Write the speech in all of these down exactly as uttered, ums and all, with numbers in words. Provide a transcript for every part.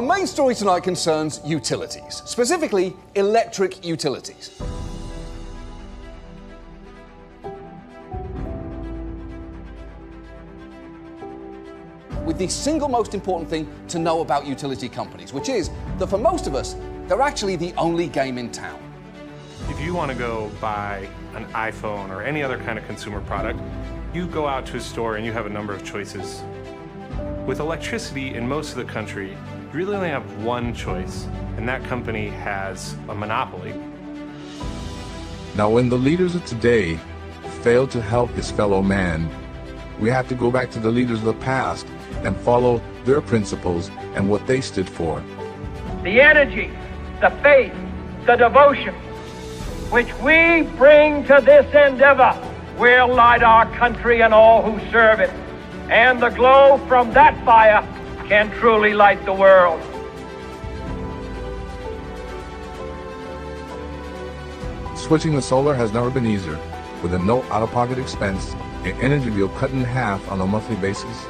Our main story tonight concerns utilities, specifically electric utilities. With the single most important thing to know about utility companies, which is that for most of us, they're actually the only game in town. If you want to go buy an iPhone or any other kind of consumer product, you go out to a store and you have a number of choices. With electricity in most of the country, you really only have one choice, and that company has a monopoly. Now, when the leaders of today fail to help his fellow man, we have to go back to the leaders of the past and follow their principles and what they stood for. The energy, the faith, the devotion which we bring to this endeavor will light our country and all who serve it. And the glow from that fire can truly light the world. Switching to solar has never been easier, with a no out-of-pocket expense, an energy bill cut in half on a monthly basis,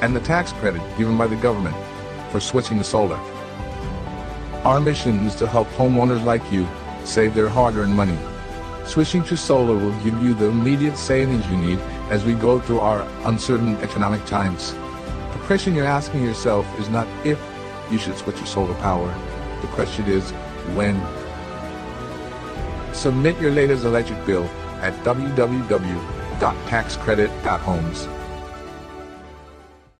and the tax credit given by the government for switching to solar. Our mission is to help homeowners like you save their hard-earned money. Switching to solar will give you the immediate savings you need as we go through our uncertain economic times. The question you're asking yourself is not if you should switch to solar power. The question is when. Submit your latest electric bill at w w w dot tax credit dot homes.